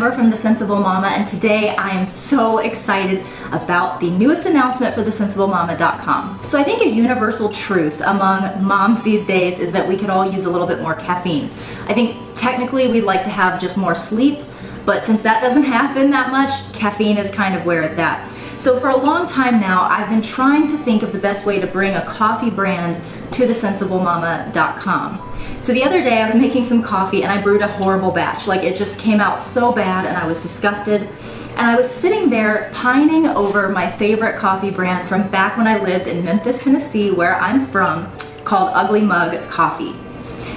Amber from The Sensible Mama, and today I am so excited about the newest announcement for thesensiblemama.com. So I think a universal truth among moms these days is that we could all use a little bit more caffeine. I think technically we'd like to have just more sleep, but since that doesn't happen that much, caffeine is kind of where it's at. So for a long time now, I've been trying to think of the best way to bring a coffee brand to thesensiblemama.com. So the other day I was making some coffee and I brewed a horrible batch. Like, it just came out so bad and I was disgusted. And I was sitting there pining over my favorite coffee brand from back when I lived in Memphis, Tennessee, where I'm from, called Ugly Mug Coffee.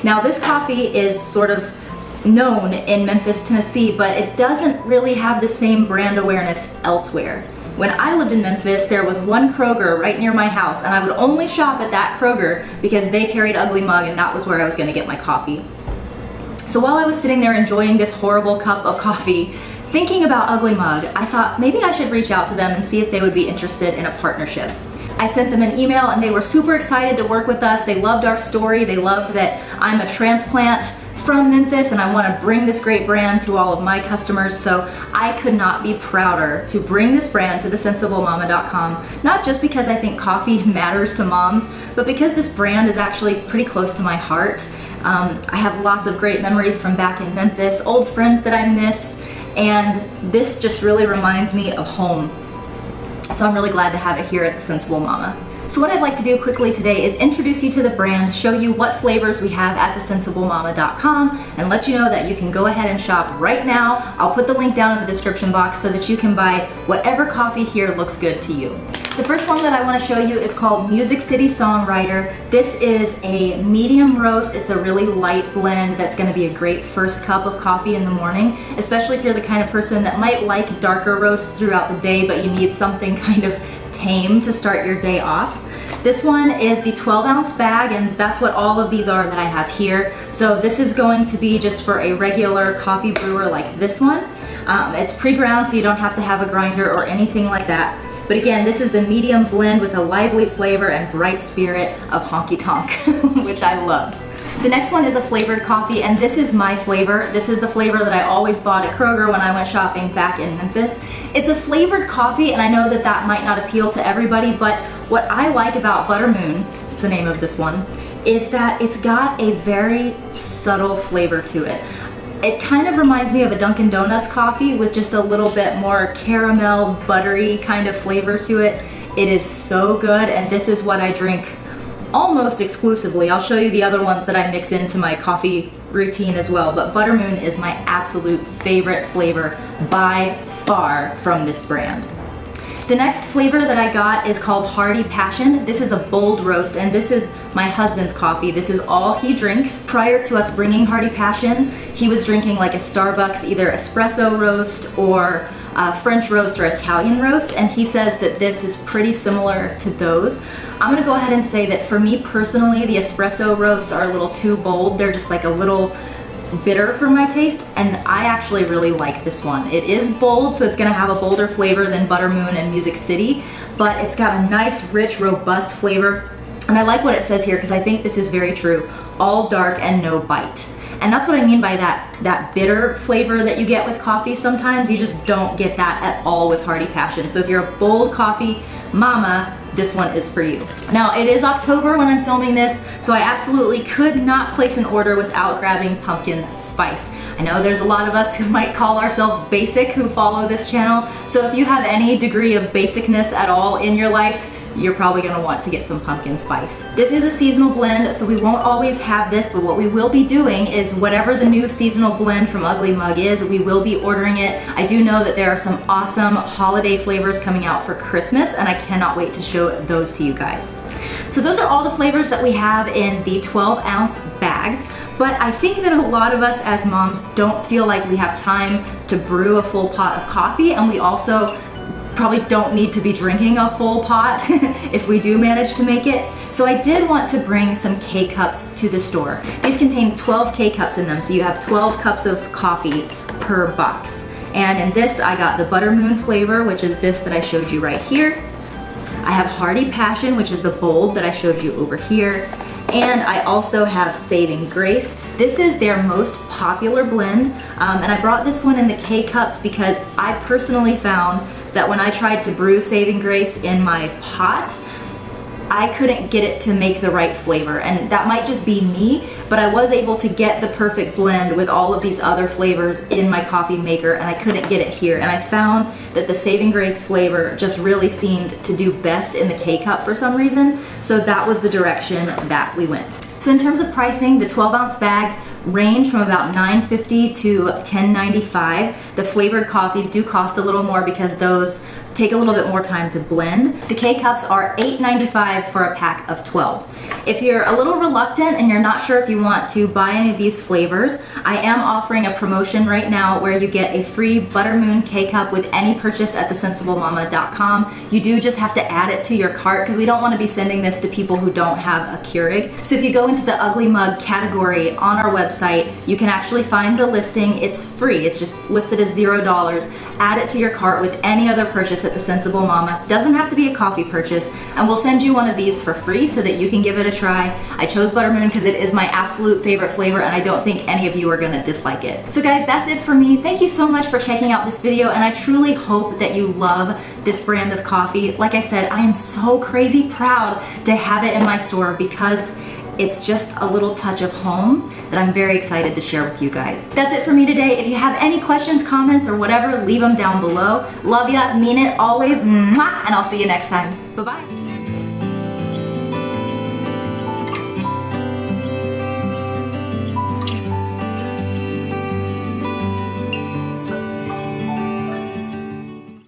Now this coffee is sort of known in Memphis, Tennessee, but it doesn't really have the same brand awareness elsewhere. When I lived in Memphis, there was one Kroger right near my house, and I would only shop at that Kroger because they carried Ugly Mug, and that was where I was going to get my coffee. So while I was sitting there enjoying this horrible cup of coffee, thinking about Ugly Mug, I thought maybe I should reach out to them and see if they would be interested in a partnership. I sent them an email and they were super excited to work with us. They loved our story. They loved that I'm a transplant from Memphis and I want to bring this great brand to all of my customers. So I could not be prouder to bring this brand to thesensiblemama.com, not just because I think coffee matters to moms, but because this brand is actually pretty close to my heart. I have lots of great memories from back in Memphis, old friends that I miss, and this just really reminds me of home. So I'm really glad to have it here at The Sensible Mama. So what I'd like to do quickly today is introduce you to the brand, show you what flavors we have at thesensiblemama.com, and let you know that you can go ahead and shop right now. I'll put the link down in the description box so that you can buy whatever coffee here looks good to you. The first one that I want to show you is called Music City Songwriter. This is a medium roast. It's a really light blend that's going to be a great first cup of coffee in the morning, especially if you're the kind of person that might like darker roasts throughout the day, but you need something kind of tame to start your day off. This one is the 12-ounce bag, and that's what all of these are that I have here. So this is going to be just for a regular coffee brewer like this one. It's pre-ground, so you don't have to have a grinder or anything like that. But again, this is the medium blend with a lively flavor and bright spirit of honky tonk, which I love. The next one is a flavored coffee, and this is my flavor. This is the flavor that I always bought at Kroger when I went shopping back in Memphis. It's a flavored coffee, and I know that that might not appeal to everybody, but what I like about Buttermoon, it's the name of this one, is that it's got a very subtle flavor to it. It kind of reminds me of a Dunkin' Donuts coffee with just a little bit more caramel, buttery kind of flavor to it. It is so good, and this is what I drink almost exclusively. I'll show you the other ones that I mix into my coffee routine as well, but Buttermoon is my absolute favorite flavor by far from this brand. The next flavor that I got is called Hearty Passion. This is a bold roast, and this is my husband's coffee. This is all he drinks. Prior to us bringing Hearty Passion, he was drinking like a Starbucks, either espresso roast or French roast or Italian roast, and he says that this is pretty similar to those. I'm gonna go ahead and say that for me personally, the espresso roasts are a little too bold. They're just like a little bitter for my taste, and I actually really like this one. It is bold, so it's gonna have a bolder flavor than Buttermoon and Music City, but it's got a nice, rich, robust flavor, and I like what it says here because I think this is very true. All dark and no bite. And that's what I mean by that bitter flavor that you get with coffee sometimes. You just don't get that at all with Hearty Passion. So if you're a bold coffee mama, this one is for you. Now, it is October when I'm filming this, so I absolutely could not place an order without grabbing pumpkin spice. I know there's a lot of us who might call ourselves basic who follow this channel, so if you have any degree of basicness at all in your life, you're probably gonna want to get some pumpkin spice. This is a seasonal blend, so we won't always have this, but what we will be doing is whatever the new seasonal blend from Ugly Mug is, we will be ordering it. I do know that there are some awesome holiday flavors coming out for Christmas, and I cannot wait to show those to you guys. So those are all the flavors that we have in the 12-ounce bags, but I think that a lot of us as moms don't feel like we have time to brew a full pot of coffee, and we also probably don't need to be drinking a full pot if we do manage to make it. So I did want to bring some K-Cups to the store. These contain 12 K-Cups in them, so you have 12 cups of coffee per box. And in this, I got the Buttermoon flavor, which is this that I showed you right here. I have Hearty Passion, which is the bold that I showed you over here. And I also have Saving Grace. This is their most popular blend, and I brought this one in the K-Cups because I personally found that when I tried to brew Saving Grace in my pot, I couldn't get it to make the right flavor, and that might just be me, but I was able to get the perfect blend with all of these other flavors in my coffee maker, and I couldn't get it here. And I found that the Saving Grace flavor just really seemed to do best in the K-Cup for some reason, so that was the direction that we went. So in terms of pricing, the 12-ounce bags range from about $9.50 to $10.95. The flavored coffees do cost a little more because those take a little bit more time to blend. The K-Cups are $8.95 for a pack of 12. If you're a little reluctant and you're not sure if you want to buy any of these flavors, I am offering a promotion right now where you get a free Buttermoon K-Cup with any purchase at thesensiblemama.com. You do just have to add it to your cart because we don't want to be sending this to people who don't have a Keurig. So if you go into the Ugly Mug category on our website, you can actually find the listing. It's free. It's just listed as $0. Add it to your cart with any other purchase at The Sensible Mama. Doesn't have to be a coffee purchase, and we'll send you one of these for free so that you can give it a try. I chose Buttermoon because it is my absolute favorite flavor, and I don't think any of you are going to dislike it. So guys, that's it for me. Thank you so much for checking out this video, and I truly hope that you love this brand of coffee. Like I said, I am so crazy proud to have it in my store because it's just a little touch of home that I'm very excited to share with you guys. That's it for me today. If you have any questions, comments, or whatever, leave them down below. Love ya, mean it always, and I'll see you next time. Bye-bye.